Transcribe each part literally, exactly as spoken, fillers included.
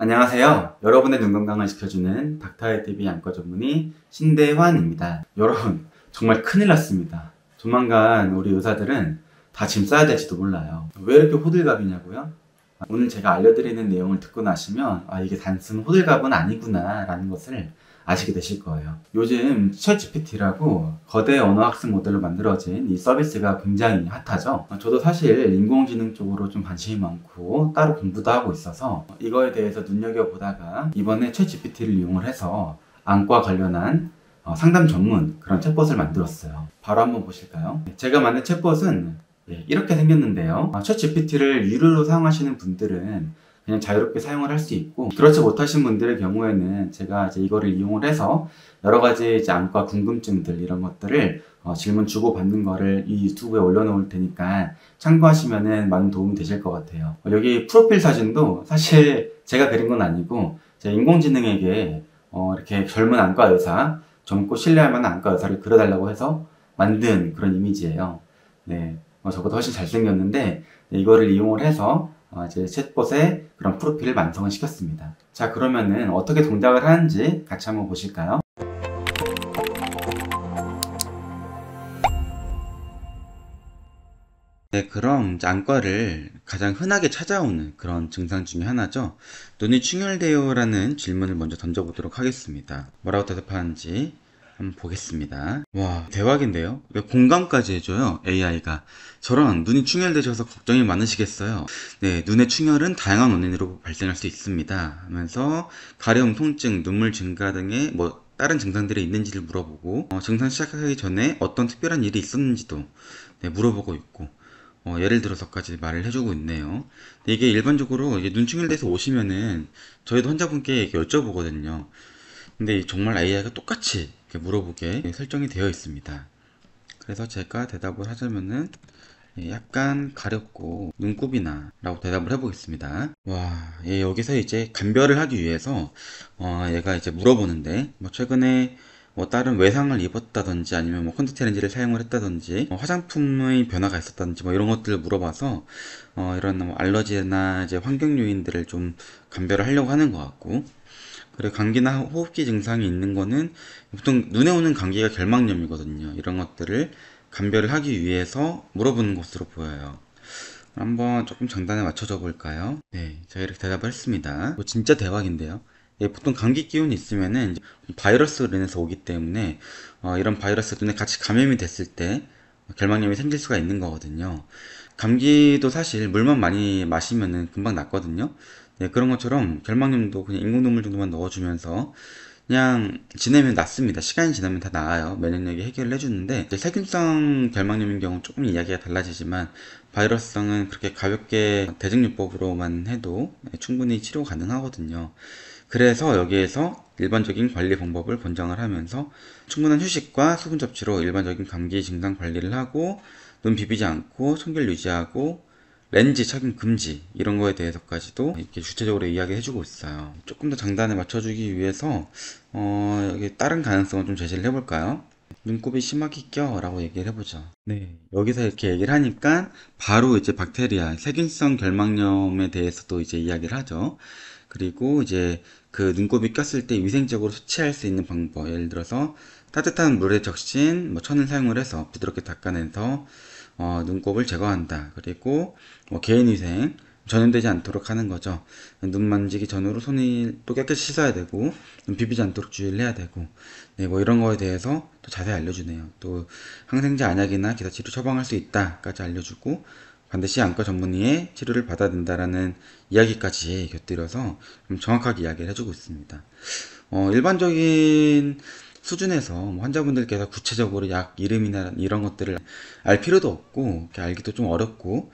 안녕하세요. 여러분의 눈 건강을 지켜주는 닥터의티비 안과 전문의 신대환입니다. 여러분 정말 큰일 났습니다. 조만간 우리 의사들은 다 짐 싸야 될지도 몰라요. 왜 이렇게 호들갑이냐고요? 오늘 제가 알려드리는 내용을 듣고 나시면 아 이게 단순 호들갑은 아니구나 라는 것을 아시게 되실 거예요. 요즘 챗지피티라고 거대 언어학습 모델로 만들어진 이 서비스가 굉장히 핫하죠. 저도 사실 인공지능 쪽으로 좀 관심이 많고 따로 공부도 하고 있어서 이거에 대해서 눈여겨보다가 이번에 챗지피티를 이용을 해서 안과 관련한 상담 전문 그런 챗봇을 만들었어요. 바로 한번 보실까요? 제가 만든 챗봇은 이렇게 생겼는데요. 챗지피티를 유료로 사용하시는 분들은 그냥 자유롭게 사용을 할 수 있고, 그렇지 못하신 분들의 경우에는 제가 이제 이거를 이용을 해서 여러 가지 이제 안과 궁금증들 이런 것들을 어 질문 주고 받는 거를 이 유튜브에 올려놓을 테니까 참고하시면은 많은 도움이 되실 것 같아요. 어 여기 프로필 사진도 사실 제가 그린 건 아니고 제 인공지능에게 어 이렇게 젊은 안과 의사, 젊고 신뢰할 만한 안과 의사를 그려달라고 해서 만든 그런 이미지예요. 네, 어 저보다 훨씬 잘생겼는데 네, 이거를 이용을 해서 어, 이제 챗봇의 그런 프로필을 완성을 시켰습니다. 자, 그러면은 어떻게 동작을 하는지 같이 한번 보실까요? 네, 그럼 이제 안과를 가장 흔하게 찾아오는 그런 증상 중에 하나죠. 눈이 충혈돼요 라는 질문을 먼저 던져보도록 하겠습니다. 뭐라고 대답하는지 한번 보겠습니다. 와, 대박인데요? 공감까지 해줘요, 에이아이가. 저런, 눈이 충혈되셔서 걱정이 많으시겠어요. 네, 눈의 충혈은 다양한 원인으로 발생할 수 있습니다 하면서 가려움, 통증, 눈물 증가 등의 뭐 다른 증상들이 있는지를 물어보고, 어, 증상 시작하기 전에 어떤 특별한 일이 있었는지도 네, 물어보고 있고, 어, 예를 들어서까지 말을 해주고 있네요. 근데 이게 일반적으로 이제 눈 충혈돼서 오시면은 저희도 환자분께 여쭤보거든요. 근데 정말 에이아이가 똑같이 이렇게 물어보게 설정이 되어 있습니다. 그래서 제가 대답을 하자면은 약간 가렵고 눈곱이나 라고 대답을 해보겠습니다. 와, 예, 여기서 이제 감별을 하기 위해서 어, 얘가 이제 물어보는데 뭐 최근에 뭐 다른 외상을 입었다든지 아니면 뭐 콘택트 렌즈를 사용을 했다든지 뭐 화장품의 변화가 있었다든지 뭐 이런 것들을 물어봐서 어, 이런 뭐 알러지나 이제 환경 요인들을 좀 감별을 하려고 하는 것 같고, 그리고 감기나 호흡기 증상이 있는 거는 보통 눈에 오는 감기가 결막염이거든요. 이런 것들을 감별을 하기 위해서 물어보는 것으로 보여요. 한번 조금 장단에 맞춰줘 볼까요? 네, 제가 이렇게 대답을 했습니다. 진짜 대박인데요. 예, 보통 감기 기운이 있으면은 바이러스로 인해서 오기 때문에 어, 이런 바이러스 눈에 같이 감염이 됐을 때 결막염이 생길 수가 있는 거거든요. 감기도 사실 물만 많이 마시면은 금방 낫거든요. 네, 그런 것처럼 결막염도 그냥 인공눈물 정도만 넣어주면서 그냥 지내면 낫습니다. 시간이 지나면 다 나아요. 면역력이 해결을 해주는데, 이제 세균성 결막염인 경우 조금 이야기가 달라지지만 바이러스성은 그렇게 가볍게 대증요법으로만 해도 충분히 치료 가능하거든요. 그래서 여기에서 일반적인 관리 방법을 권장을 하면서 충분한 휴식과 수분 섭취로 일반적인 감기 증상 관리를 하고, 눈 비비지 않고 청결 유지하고, 렌즈 착용 금지 이런 거에 대해서까지도 이렇게 주체적으로 이야기해 주고 있어요. 조금 더 장단에 맞춰주기 위해서 어, 여기 다른 가능성을 좀 제시를 해볼까요? 눈곱이 심하게 껴 라고 얘기를 해보죠. 네, 여기서 이렇게 얘기를 하니까 바로 이제 박테리아, 세균성 결막염에 대해서도 이제 이야기를 하죠. 그리고 이제 그 눈곱이 꼈을 때 위생적으로 수치할 수 있는 방법, 예를 들어서 따뜻한 물에 적신 뭐 천을 사용을 해서 부드럽게 닦아내서 어, 눈곱을 제거한다. 그리고 뭐 개인위생, 전염되지 않도록 하는 거죠. 눈 만지기 전으로 손이 또 깨끗이 씻어야 되고, 눈 비비지 않도록 주의를 해야 되고, 네, 뭐 이런 거에 대해서 또 자세히 알려주네요. 또 항생제 안약이나 기타 치료 처방할 수 있다까지 알려주고, 반드시 안과 전문의의 치료를 받아야 된다라는 이야기까지 곁들여서 좀 정확하게 이야기를 해주고 있습니다. 어, 일반적인 수준에서 환자분들께서 구체적으로 약 이름이나 이런 것들을 알 필요도 없고, 알기도 좀 어렵고,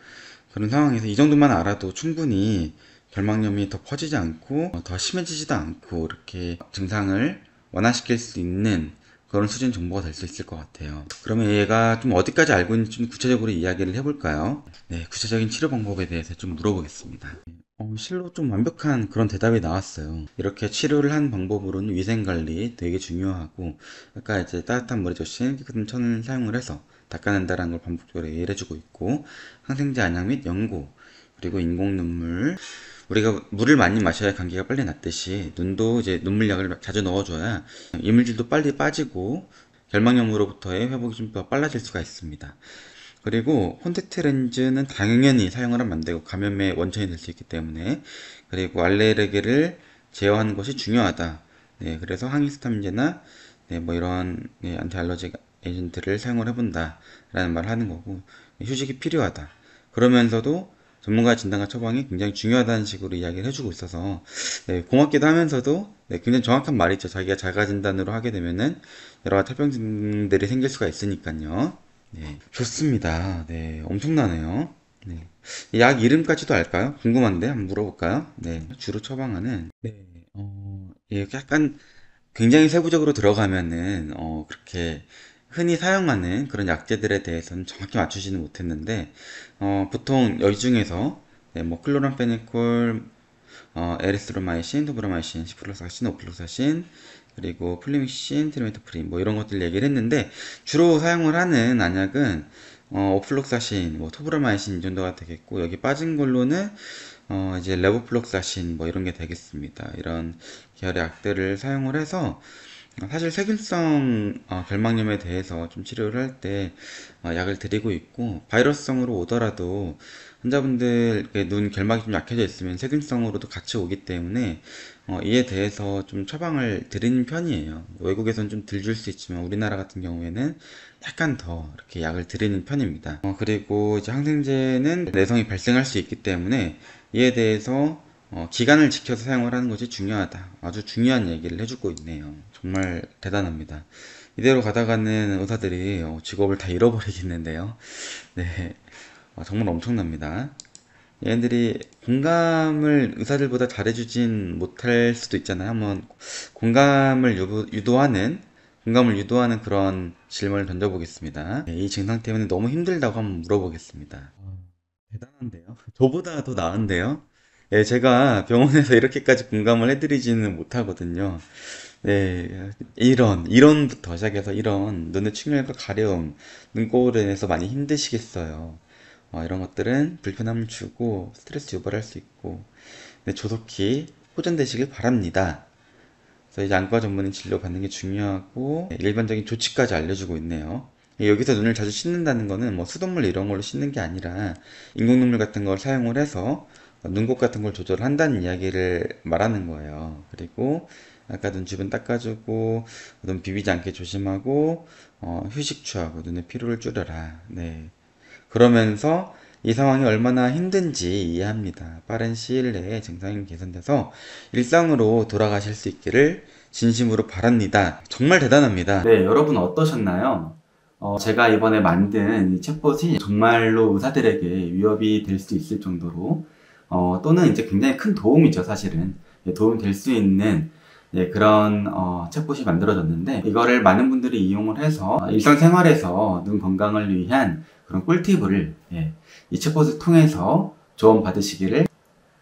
그런 상황에서 이 정도만 알아도 충분히 결막염이 더 퍼지지 않고 더 심해지지도 않고 이렇게 증상을 완화시킬 수 있는 그런 수준 정보가 될 수 있을 것 같아요. 그러면 얘가 좀 어디까지 알고 있는지 좀 구체적으로 이야기를 해볼까요? 네, 구체적인 치료 방법에 대해서 좀 물어보겠습니다. 어, 실로 좀 완벽한 그런 대답이 나왔어요. 이렇게 치료를 한 방법으로는 위생관리 되게 중요하고, 아까 이제 따뜻한 물에 적신 깨끗한 천을 사용을 해서 닦아낸다는 걸 반복적으로 얘기를 해주고 있고, 항생제 안약 및 연고, 그리고 인공눈물, 우리가 물을 많이 마셔야 감기가 빨리 낫듯이 눈도 이제 눈물약을 자주 넣어줘야 이물질도 빨리 빠지고 결막염으로부터의 회복이 좀 더 빨라질 수가 있습니다. 그리고 콘택트 렌즈는 당연히 사용을 하면 안 되고 감염의 원천이 될 수 있기 때문에, 그리고 알레르기를 제어하는 것이 중요하다. 네, 그래서 항히스타민제나 네, 뭐 이런 네, 안티알러지가 에이전트를 사용을 해본다 라는 말을 하는 거고, 휴식이 필요하다 그러면서도 전문가의 진단과 처방이 굉장히 중요하다는 식으로 이야기를 해주고 있어서 네, 고맙기도 하면서도 네, 굉장히 정확한 말이죠. 자기가 자가 진단으로 하게 되면은 여러 가지 탈병증들이 생길 수가 있으니까요. 네, 좋습니다. 네, 엄청나네요. 네, 약 이름까지도 알까요? 궁금한데 한번 물어볼까요? 네, 주로 처방하는 네, 어, 예, 약간 굉장히 세부적으로 들어가면은 어, 그렇게 흔히 사용하는 그런 약제들에 대해서는 정확히 맞추지는 못했는데 어, 보통 이 중에서 네, 뭐 클로람페니콜, 어, 에리스로마이신, 토브라마이신, 시프로사신, 오플록사신, 그리고 플리믹신, 트리메트프림 뭐 이런 것들 얘기를 했는데, 주로 사용을 하는 안약은 어, 오플록사신, 뭐 토브라마이신 이 정도가 되겠고, 여기 빠진 걸로는 어, 이제 레보플록사신 뭐 이런 게 되겠습니다. 이런 계열의 약들을 사용을 해서 사실 세균성 어, 결막염에 대해서 좀 치료를 할 때 어, 약을 드리고 있고, 바이러스성으로 오더라도 환자분들 눈 결막이 좀 약해져 있으면 세균성으로도 같이 오기 때문에 어, 이에 대해서 좀 처방을 드리는 편이에요. 외국에서는 좀 덜 줄 수 있지만 우리나라 같은 경우에는 약간 더 이렇게 약을 드리는 편입니다. 어, 그리고 이제 항생제는 내성이 발생할 수 있기 때문에 이에 대해서 어, 기간을 지켜서 사용을 하는 것이 중요하다. 아주 중요한 얘기를 해주고 있네요. 정말 대단합니다. 이대로 가다가는 의사들이 어, 직업을 다 잃어버리겠는데요. 네, 어, 정말 엄청납니다. 얘네들이 공감을 의사들보다 잘해주진 못할 수도 있잖아요. 한번 공감을 유부, 유도하는 공감을 유도하는 그런 질문을 던져보겠습니다. 네, 이 증상 때문에 너무 힘들다고 한번 물어보겠습니다. 어, 대단한데요? 저보다 더 나은데요? 예, 제가 병원에서 이렇게까지 공감을 해드리지는 못하거든요. 네, 이런, 이런부터 시작해서 이런 눈의 충혈과 가려움, 눈꺼울에 인해서 많이 힘드시겠어요. 어, 이런 것들은 불편함을 주고 스트레스 유발할 수 있고, 네, 조속히 호전되시길 바랍니다. 그래서 이제 안과 전문의 진료 받는 게 중요하고, 네, 일반적인 조치까지 알려주고 있네요. 여기서 눈을 자주 씻는다는 거는 뭐 수돗물 이런 걸로 씻는 게 아니라 인공눈물 같은 걸 사용을 해서 눈곱 같은 걸 조절한다는 이야기를 말하는 거예요. 그리고 아까 눈 주변 닦아주고, 눈 비비지 않게 조심하고, 어, 휴식 취하고 눈의 피로를 줄여라. 네, 그러면서 이 상황이 얼마나 힘든지 이해합니다. 빠른 시일 내에 증상이 개선돼서 일상으로 돌아가실 수 있기를 진심으로 바랍니다. 정말 대단합니다. 네, 여러분 어떠셨나요? 어, 제가 이번에 만든 이 챗봇이 정말로 의사들에게 위협이 될 수 있을 정도로 어, 또는 이제 굉장히 큰 도움이죠, 사실은. 예, 도움 될 수 있는 예, 그런 어, 챗봇이 만들어졌는데, 이거를 많은 분들이 이용을 해서 어, 일상생활에서 눈 건강을 위한 그런 꿀팁을 예, 이 챗봇을 통해서 조언 받으시기를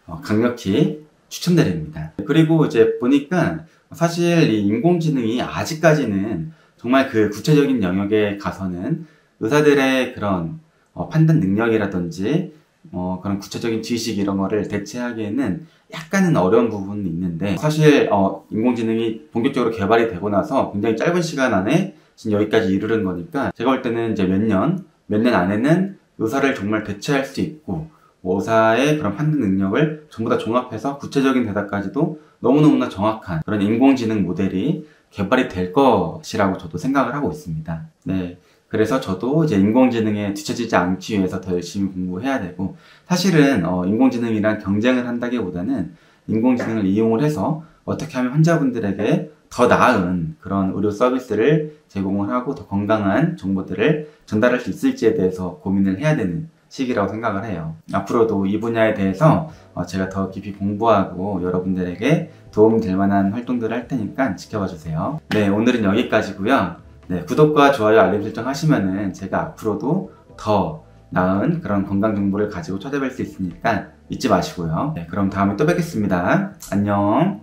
어, 강력히 추천드립니다. 그리고 이제 보니까 사실 이 인공지능이 아직까지는 정말 그 구체적인 영역에 가서는 의사들의 그런 어, 판단 능력이라든지 어, 그런 구체적인 지식 이런 거를 대체하기에는 약간은 어려운 부분이 있는데, 사실 어, 인공지능이 본격적으로 개발이 되고 나서 굉장히 짧은 시간 안에 지금 여기까지 이르는 거니까, 제가 볼 때는 이제 몇 년, 몇 년 안에는 의사를 정말 대체할 수 있고, 뭐 의사의 그런 판단 능력을 전부 다 종합해서 구체적인 대답까지도 너무너무나 정확한 그런 인공지능 모델이 개발이 될 것이라고 저도 생각을 하고 있습니다. 네. 그래서 저도 이제 인공지능에 뒤처지지 않기 위해서 더 열심히 공부해야 되고, 사실은 어, 인공지능이랑 경쟁을 한다기보다는 인공지능을 이용을 해서 어떻게 하면 환자분들에게 더 나은 그런 의료 서비스를 제공을 하고 더 건강한 정보들을 전달할 수 있을지에 대해서 고민을 해야 되는 시기라고 생각을 해요. 앞으로도 이 분야에 대해서 어, 제가 더 깊이 공부하고 여러분들에게 도움이 될 만한 활동들을 할 테니까 지켜봐 주세요. 네, 오늘은 여기까지고요. 네, 구독과 좋아요, 알림 설정 하시면은 제가 앞으로도 더 나은 그런 건강 정보를 가지고 찾아뵐 수 있으니까 잊지 마시고요. 네, 그럼 다음에 또 뵙겠습니다. 안녕.